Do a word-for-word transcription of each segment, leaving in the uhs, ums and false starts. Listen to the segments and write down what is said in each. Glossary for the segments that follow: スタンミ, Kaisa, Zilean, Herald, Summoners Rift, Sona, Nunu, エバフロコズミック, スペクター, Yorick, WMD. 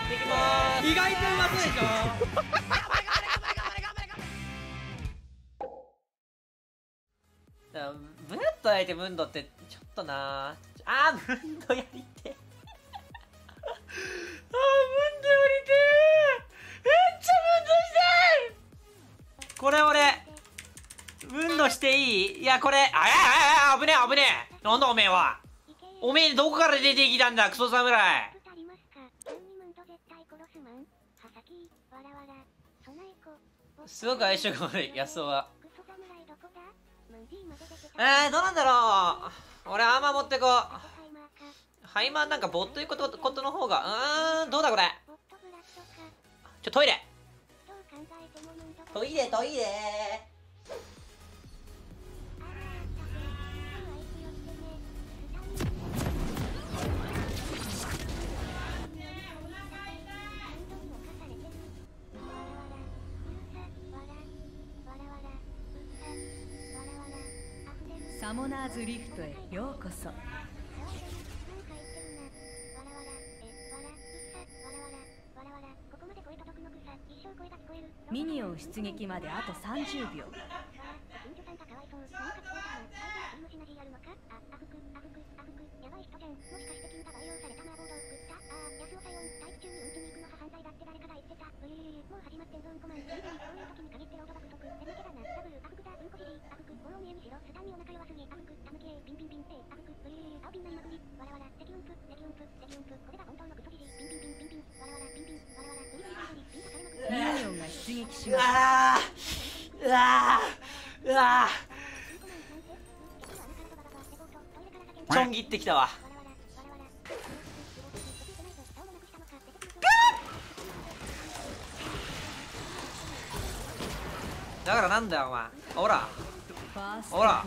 やっていきまーす。意外とうまそうでしょ。ブルッと焼いてムンドってちょっとなー。あームンドやりてー。あームンドやりてー。めっちゃムンドしてー。これ俺ムンドしていい？いやこれあやあや危ねえ危ねえ。なんだおめえは。おめえどこから出てきたんだクソ侍。すごく相性が悪い、安尾は。えー、どうなんだろう。俺、アーマー持ってこう。ハイマーなんかボットいうこと、ことの方が。うーん、どうだこれ。ちょ、トイレ。トイレ、トイレ。サモナーズリフトへようこそ。ミニオン出撃まであとさんじゅうびょう。うわあうわあうわあちょん切ってきたわ。だからなんだよお前。ほらほら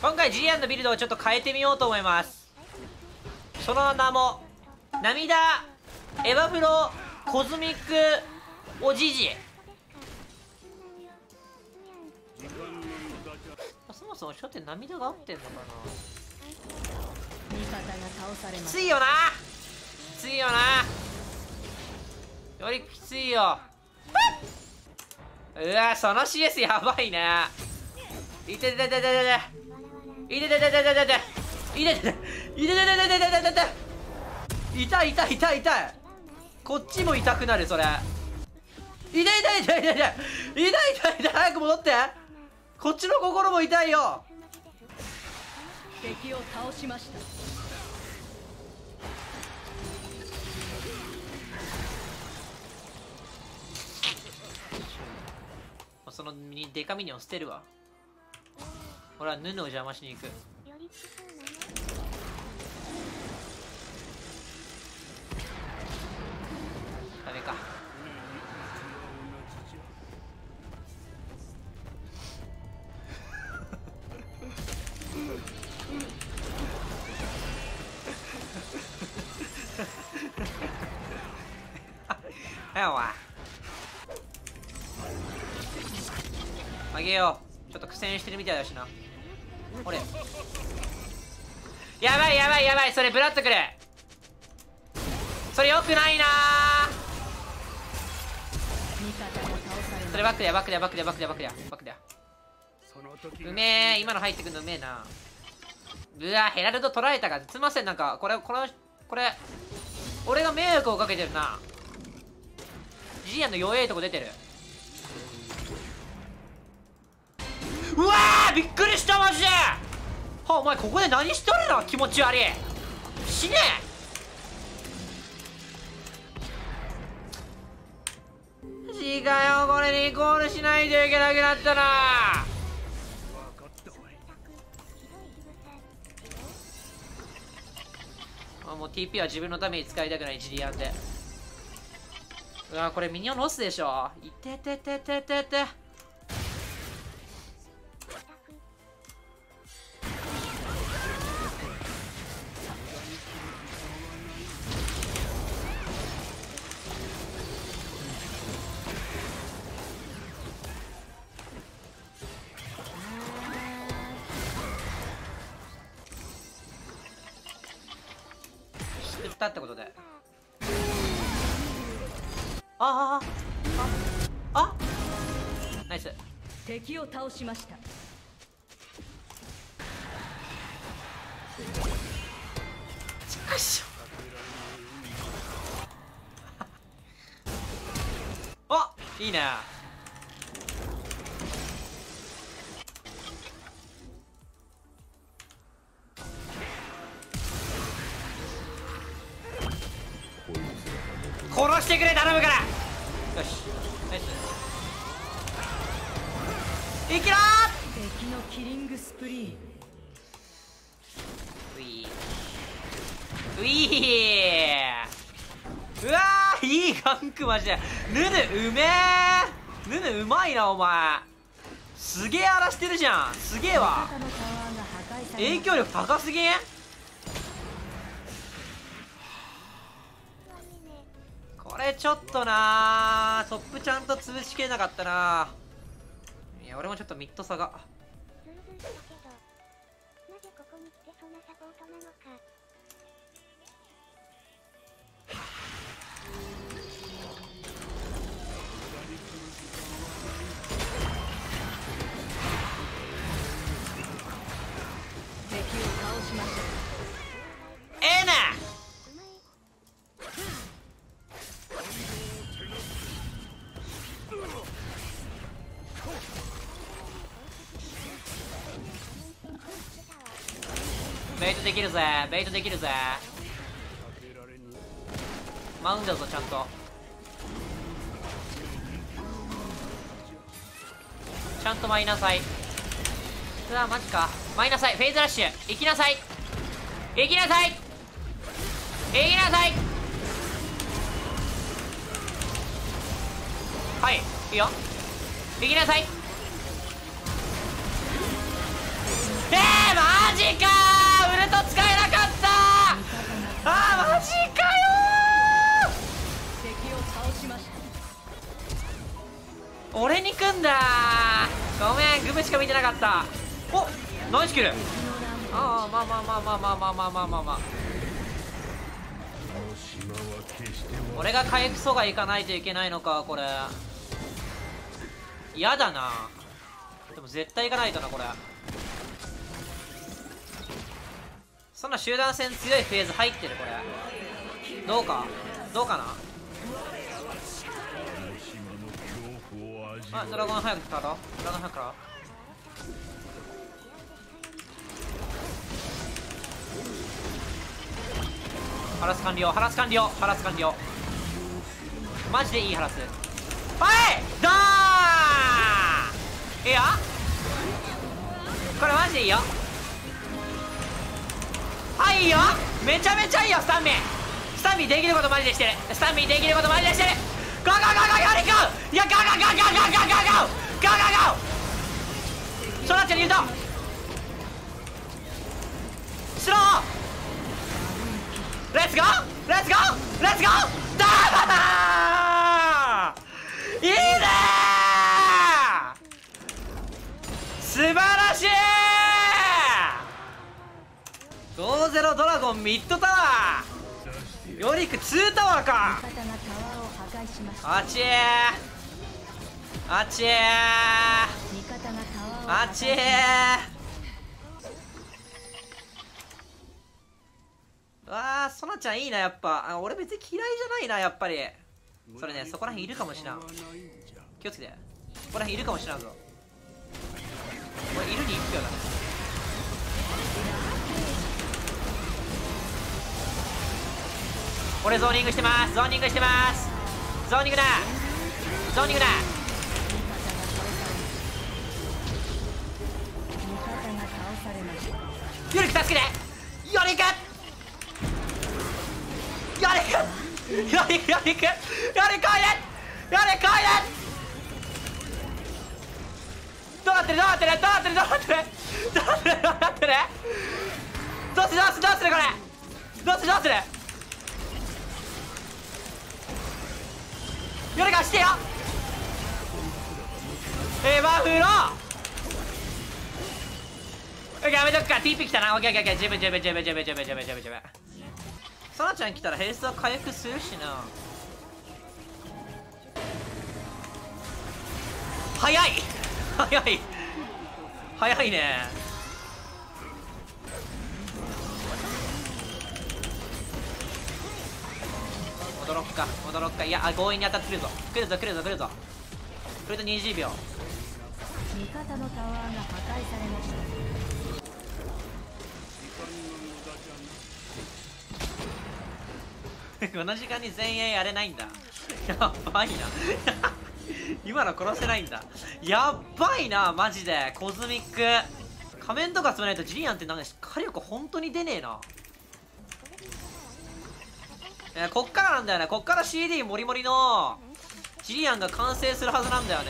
今回 ジーアンド のビルドをちょっと変えてみようと思います。その名も涙エバフロコズミックおじじ。そもそも初手涙が合ってんのかな。きついよなきついよなよりきついよ。うわその シーエス やばいな。いてててててていててててててていててていてててててて痛い痛い痛い痛い。こっちも痛くなるそれ。痛い痛い痛い痛い痛い痛い痛い。早く戻って。こっちの心も痛いよ。敵を倒しました。そのデカミニを捨てるわ。ほら、ヌヌを邪魔しに行く。ダメか。あげよう。ちょっと苦戦してるみたいだしな。俺やばいやばいやばい。それブラッとくる。それよくないな。それバックだよバックだよバックだよバックだよバックだよバックだよ。うめえ今の入ってくるのうめえな。うわヘラルド取られたからすいません。なんかこれこのこれ俺が迷惑をかけてるな。ジアンの弱えとこ出てる。うわーびっくりしたマジで。はあ、お前ここで何しとるの。気持ち悪い死ねえ。違うよこれにイコールしないといけなくなったな。あもう ティーピー は自分のために使いたくないジリアンで。うわこれミニオンロスでしょ。いててててててってことで。ああああ、ナイス。敵を倒しました。しかしあ、いいね。殺してくれ、頼むから。よし、ナイス。いきろー。敵のキリングスプリー。ういーういー。うわー、いいガンクマジで。ヌヌうめー。ヌヌうまいなお前。すげえ荒らしてるじゃん。すげえわ。影響力高すぎん。これちょっとなー、トップちゃんと潰しきれなかったなー。いや俺もちょっとミッド差が。ベイトできるぜ、ベイトできるぜ。マウンドだぞちゃんと。ちゃんと舞いなさい。うわマジか、舞いなさい。フェイズラッシュ行きなさい、行きなさい、行きなさい。はい、いいよ、行きなさい。えー、マジかー、ウルト使えなかった。あーマジかよー。俺に組んだー、ごめん、グムしか見てなかった。おっナイスキル。ああまあまあまあまあまあまあまあまあまあまあ、俺が回復阻害いかないといけないのか。これ嫌だな。でも絶対いかないとなこれ。そんな集団戦強いフェーズ入ってるこれ。どうかどうかな。あドラゴン早くから、ドラゴン早くからハラス完了、ハラス完了、ハラス完了。マジでいいハラス。はいドーン。いいよこれマジでいいよ。はいよ、めちゃめちゃいいよ。スタンミン、スタンミンできることマジでしてる。スタンミンできることマジでしてる。ゴーゴーゴーゴー、やれゴー、いやゴーゴーゴーゴーゴーゴーゴーゴーゴーゴー。そうなっちゃう、言うとスロー、レッツゴーレッツゴーレッツゴー。ダーバー、いいねー、素晴らしい。ごーゼロドラゴンミッドタワー、ヨリクツータワーか。あちーあちーあちー。わあソナちゃんいいなやっぱ。あ俺別に嫌いじゃないなやっぱり。それね、そこらへんいるかもしらん。気をつけて、そこらへんいるかもしらんぞ。俺いるにいっぴょうだね。俺ゾーニングしてます、ゾーニングしてます。ゾーニングだ、ゾーニングだ。ヨリク助けて、ヨリクヨリクヨリクヨリクヨリクヨリクどうなってる、どうなってる、どうなってる、どうなってる、どうなってる、どうなってる。どうする、どうする、どうする、これどうする、どうする。ヨリカしてよ、エバフロー。やめとくか、 ティーピー 来たな。オッケーオッケー、十分十分十分十分十分十分十分十分。サナちゃん来たらヘルスは回復するしな。早い早い早いね。戻ろっか戻ろっか。いや、あ、強引に当たってくるぞ来るぞ来るぞ来るぞ。これとにじゅうびょう。味方のタワーが破壊されました。この時間に前衛やれないんだ。やばいな今の殺せないんだ。やっばいなマジで。コズミック仮面とか積めないとジリアンってなんか火力本当に出ねえな。えー、こっからなんだよね。こっから シーディー モリモリのジリアンが完成するはずなんだよね。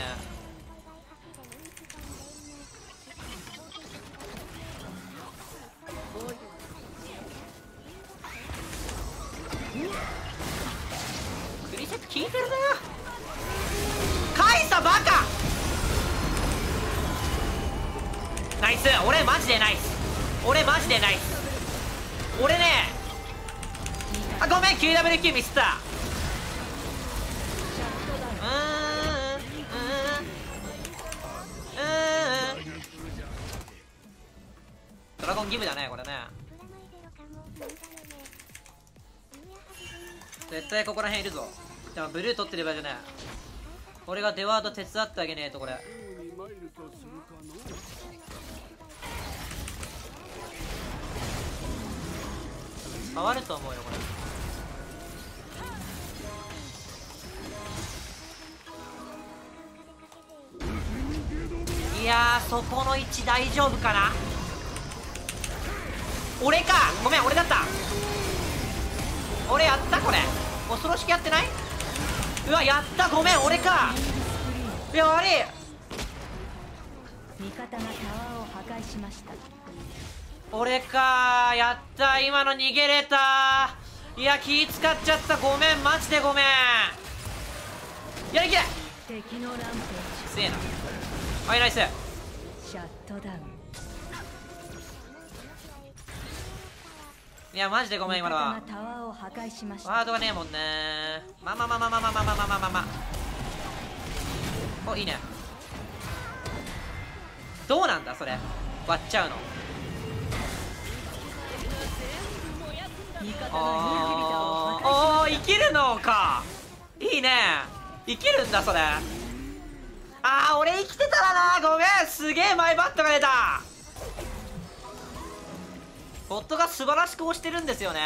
クリセット効いてるなカイサバカ。ナイス。俺マジでナイス。俺マジでナイス。俺ね、あ、ごめん キューダブリューキュー ミスった。うんうんうんうん。ドラゴンギブだねこれね。絶対ここら辺いるぞ。でもブルー取ってればじゃねえ。俺がデワード手伝ってあげねえと。これ触ると思うよこれ。いやー、そこの位置大丈夫かな。俺か、ごめん俺だった。俺やった。これ恐ろしくやってない。うわやった、ごめん俺か。いや悪い。味方がタワーを破壊しました。俺かやった。今の逃げれた。いや気使っちゃった。ごめんマジでごめん。やりきれ。敵のランページ強えな。はいナイス。シャットダウン。いやマジでごめん今のは。ワードがねえもんね。まあまあまあまあまあまあまあまあまあまあまあまあ。お、いいね。どうなんだそれ割っちゃうの。おお、生きるのか。いいね、生きるんだそれ。ああ俺生きてたらな。ごめんすげえマイバットが出た。ボットが素晴らしく押してるんですよね。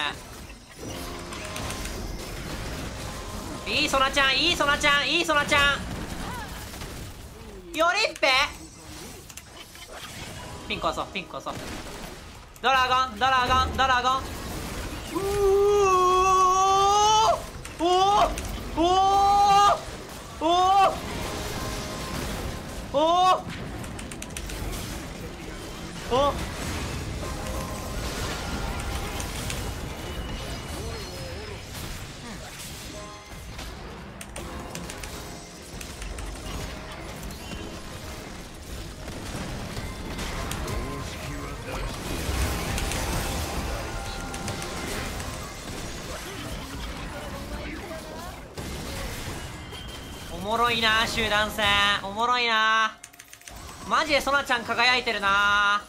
いいソナちゃんいいソナちゃんいいソナちゃん。よりっぺピンク押そうピンク押そう。ドラゴンドラゴンドラゴン。おおおおおおおおお。おもろいな集団戦。おもろいなマジで。ソナちゃん輝いてるな。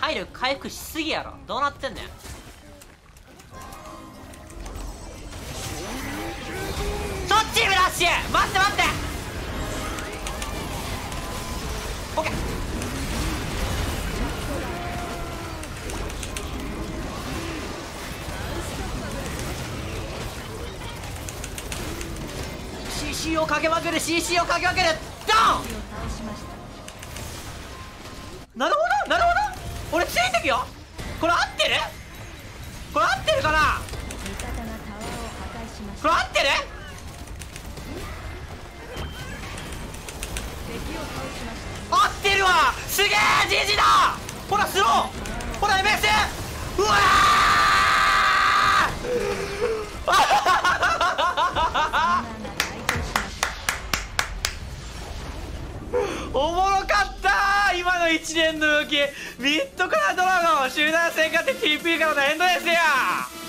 体力回復しすぎやろ。どうなってんねん。そっちブラッシュ。待って待って、オッケー。シーシー をかけまくる シーシー をかけまくる。ドン。なるほどなるほど。俺ついてくよ。これ合ってるこれ合ってるかな。これ合ってる。合ってるわ。すげえジジだ。ほらスローほら エムエス。 うわおもろかった一連の動き、ミッドからドラゴン集団戦勝って ティーピー からのエンドレスや。